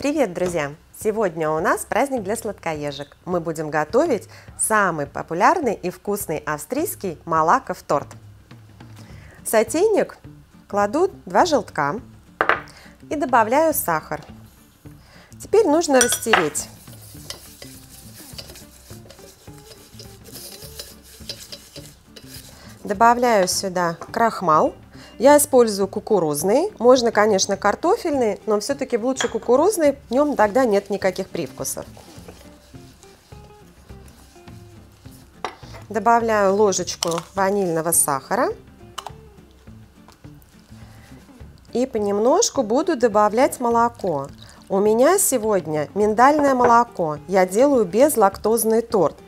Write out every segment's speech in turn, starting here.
Привет, друзья! Сегодня у нас праздник для сладкоежек. Мы будем готовить самый популярный и вкусный австрийский малакофф-торт. В сотейник кладу 2 желтка и добавляю сахар. Теперь нужно растереть. Добавляю сюда крахмал. Я использую кукурузный, можно, конечно, картофельный, но все-таки лучше кукурузный, в нем тогда нет никаких привкусов. Добавляю ложечку ванильного сахара и понемножку буду добавлять молоко. У меня сегодня миндальное молоко, я делаю безлактозный торт.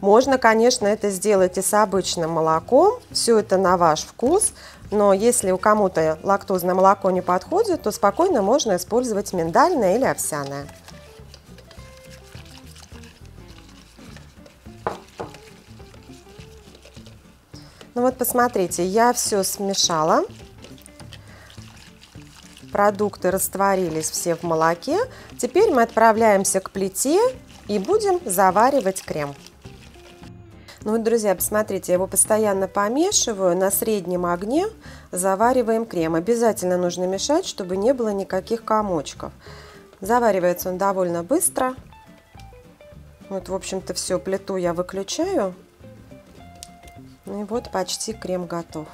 Можно, конечно, это сделать и с обычным молоком, все это на ваш вкус, но если у кому-то лактозное молоко не подходит, то спокойно можно использовать миндальное или овсяное. Ну вот посмотрите, я все смешала, продукты растворились все в молоке. Теперь мы отправляемся к плите и будем заваривать крем. Ну вот, друзья, посмотрите, я его постоянно помешиваю, на среднем огне завариваем крем. Обязательно нужно мешать, чтобы не было никаких комочков. Заваривается он довольно быстро. Вот, в общем-то, все, плиту я выключаю. И вот почти крем готов.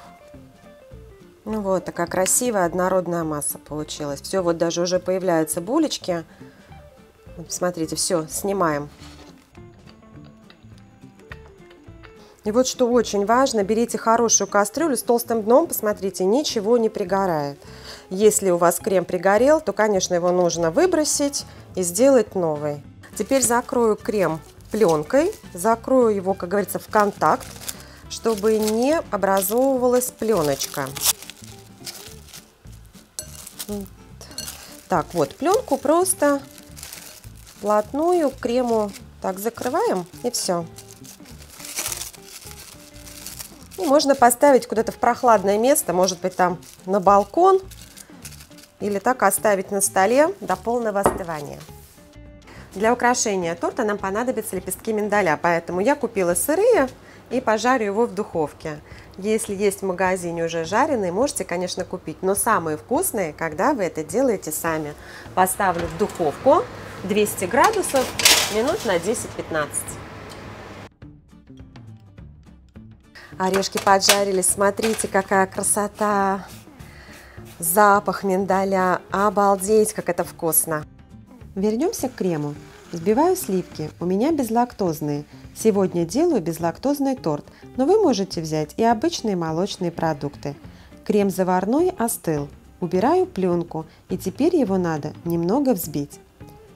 Ну вот, такая красивая однородная масса получилась. Все, вот даже уже появляются булечки. Вот, смотрите, все, снимаем. И вот что очень важно, берите хорошую кастрюлю с толстым дном, посмотрите, ничего не пригорает. Если у вас крем пригорел, то, конечно, его нужно выбросить и сделать новый. Теперь закрою крем пленкой, закрою его, как говорится, в контакт, чтобы не образовывалась пленочка. Так, вот пленку просто вплотную к крему так закрываем и все. И можно поставить куда-то в прохладное место, может быть, там на балкон, или так оставить на столе до полного остывания. Для украшения торта нам понадобятся лепестки миндаля, поэтому я купила сырые и пожарю его в духовке. Если есть в магазине уже жареные, можете, конечно, купить, но самые вкусные, когда вы это делаете сами. Поставлю в духовку 200 градусов минут на 10-15. Орешки поджарились, смотрите, какая красота! Запах миндаля, обалдеть, как это вкусно! Вернемся к крему. Взбиваю сливки, у меня безлактозные. Сегодня делаю безлактозный торт, но вы можете взять и обычные молочные продукты. Крем заварной остыл, убираю пленку и теперь его надо немного взбить.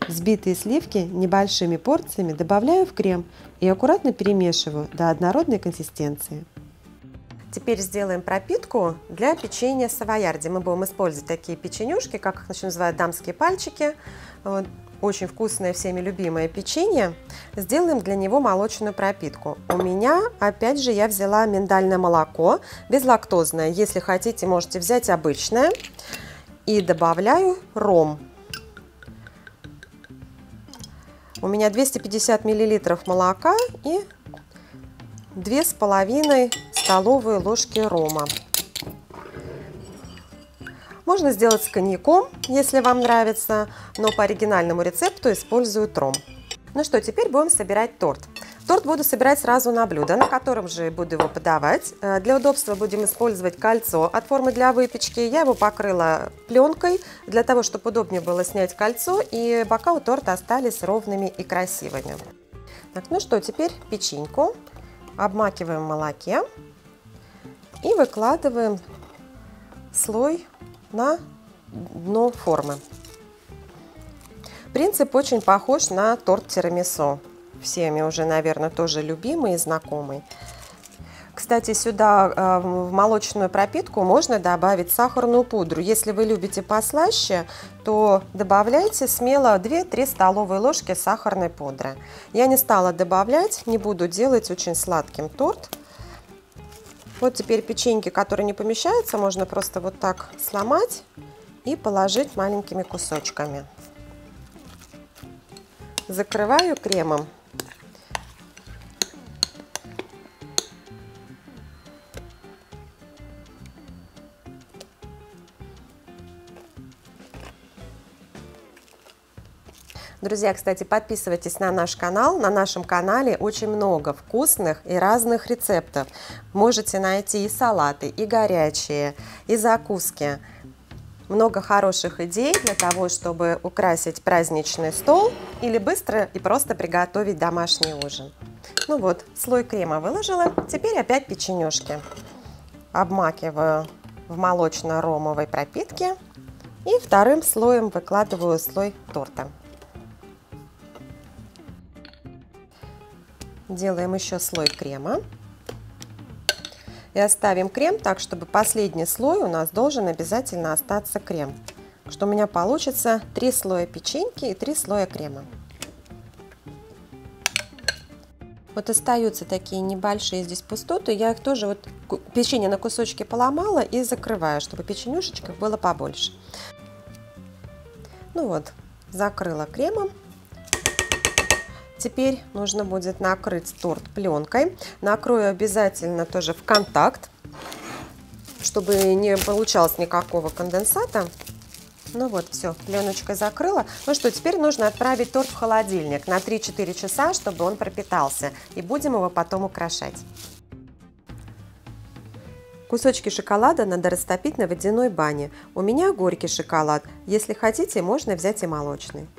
Взбитые сливки небольшими порциями добавляю в крем и аккуратно перемешиваю до однородной консистенции. Теперь сделаем пропитку для печенья савоярди. Мы будем использовать такие печенюшки, как их еще называют, дамские пальчики. Вот, очень вкусное, всеми любимое печенье. Сделаем для него молочную пропитку. У меня, опять же, я взяла миндальное молоко, безлактозное. Если хотите, можете взять обычное. И добавляю ром. У меня 250 мл молока и 2,5 столовые ложки рома. Можно сделать с коньяком, если вам нравится, но по оригинальному рецепту используют ром. Ну что, теперь будем собирать торт. Торт буду собирать сразу на блюдо, на котором же буду его подавать. Для удобства будем использовать кольцо от формы для выпечки. Я его покрыла пленкой, для того, чтобы удобнее было снять кольцо, и бока у торта остались ровными и красивыми. Так, ну что, теперь печеньку обмакиваем в молоке и выкладываем слой на дно формы. Принцип очень похож на торт тирамисо. Всеми уже, наверное, тоже любимый и знакомый. Кстати, сюда в молочную пропитку можно добавить сахарную пудру. Если вы любите послаще, то добавляйте смело 2-3 столовые ложки сахарной пудры. Я не стала добавлять, не буду делать очень сладким торт. Вот теперь печеньки, которые не помещаются, можно просто вот так сломать и положить маленькими кусочками. Закрываю кремом. Друзья, кстати, подписывайтесь на наш канал. На нашем канале очень много вкусных и разных рецептов. Можете найти и салаты, и горячие, и закуски. Много хороших идей для того, чтобы украсить праздничный стол или быстро и просто приготовить домашний ужин. Ну вот, слой крема выложила. Теперь опять печенюшки. Обмакиваю в молочно-ромовой пропитке и вторым слоем выкладываю слой торта. Делаем еще слой крема и оставим крем так, чтобы последний слой у нас должен обязательно остаться крем. Так что у меня получится 3 слоя печеньки и 3 слоя крема. Вот остаются такие небольшие здесь пустоты, я их тоже вот печенье на кусочки поломала и закрываю, чтобы печенюшечков было побольше. Ну вот, закрыла кремом. Теперь нужно будет накрыть торт пленкой. Накрою обязательно тоже в контакт, чтобы не получалось никакого конденсата. Ну вот, все, пленочкой закрыла. Ну что, теперь нужно отправить торт в холодильник на 3-4 часа, чтобы он пропитался. И будем его потом украшать. Кусочки шоколада надо растопить на водяной бане. У меня горький шоколад. Если хотите, можно взять и молочный.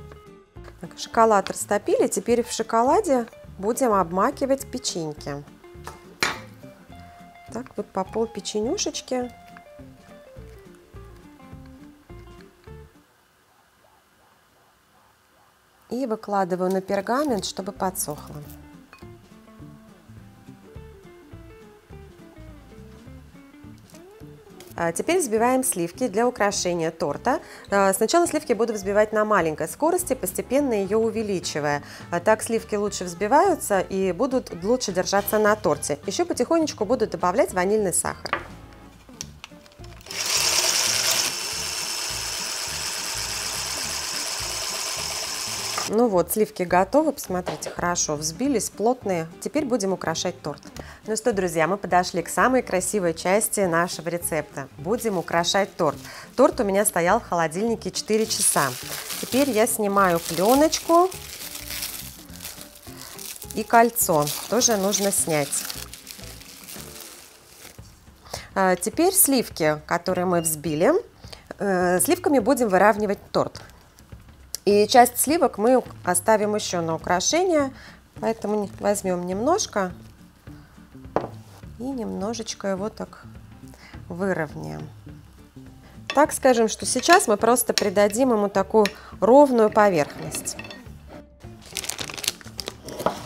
Шоколад растопили, теперь в шоколаде будем обмакивать печеньки. Так, вот по пол печенюшечки. И выкладываю на пергамент, чтобы подсохло. Теперь взбиваем сливки для украшения торта. Сначала сливки буду взбивать на маленькой скорости, постепенно ее увеличивая. Так сливки лучше взбиваются и будут лучше держаться на торте. Еще потихонечку буду добавлять ванильный сахар. Ну вот, сливки готовы, посмотрите, хорошо взбились, плотные. Теперь будем украшать торт. Ну что, друзья, мы подошли к самой красивой части нашего рецепта. Будем украшать торт. Торт у меня стоял в холодильнике 4 часа. Теперь я снимаю пленочку и кольцо. Тоже нужно снять. Теперь сливки, которые мы взбили, сливками будем выравнивать торт. И часть сливок мы оставим еще на украшение, поэтому возьмем немножко и немножечко его так выровняем. Так скажем, что сейчас мы просто придадим ему такую ровную поверхность.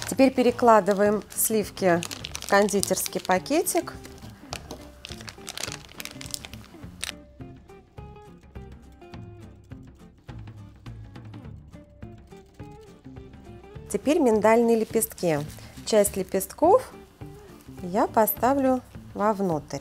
Теперь перекладываем сливки в кондитерский пакетик. Теперь миндальные лепестки. Часть лепестков я поставлю вовнутрь.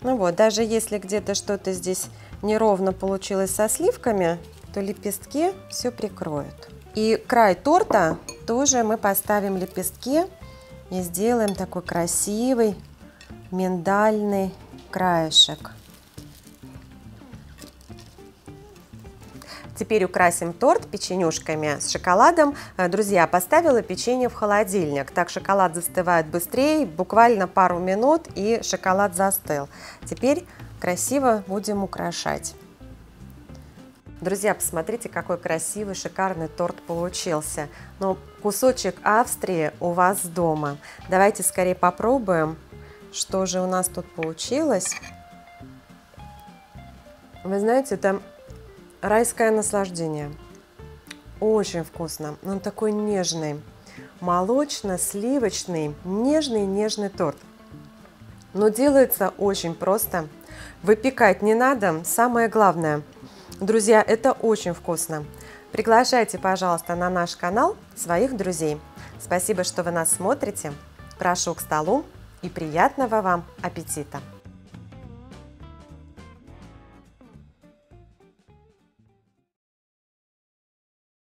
Ну вот, даже если где-то что-то здесь неровно получилось со сливками, то лепестки все прикроют. И край торта тоже мы поставим лепестки и сделаем такой красивый миндальный краешек. Теперь украсим торт печенюшками с шоколадом. Друзья, поставила печенье в холодильник. Так шоколад застывает быстрее, буквально пару минут, и шоколад застыл. Теперь красиво будем украшать. Друзья, посмотрите, какой красивый, шикарный торт получился. Ну, кусочек Австрии у вас дома. Давайте скорее попробуем, что же у нас тут получилось. Вы знаете, там... райское наслаждение. Очень вкусно. Он такой нежный, молочно-сливочный, нежный-нежный торт. Но делается очень просто. Выпекать не надо, самое главное. Друзья, это очень вкусно. Приглашайте, пожалуйста, на наш канал своих друзей. Спасибо, что вы нас смотрите. Прошу к столу. и приятного вам аппетита!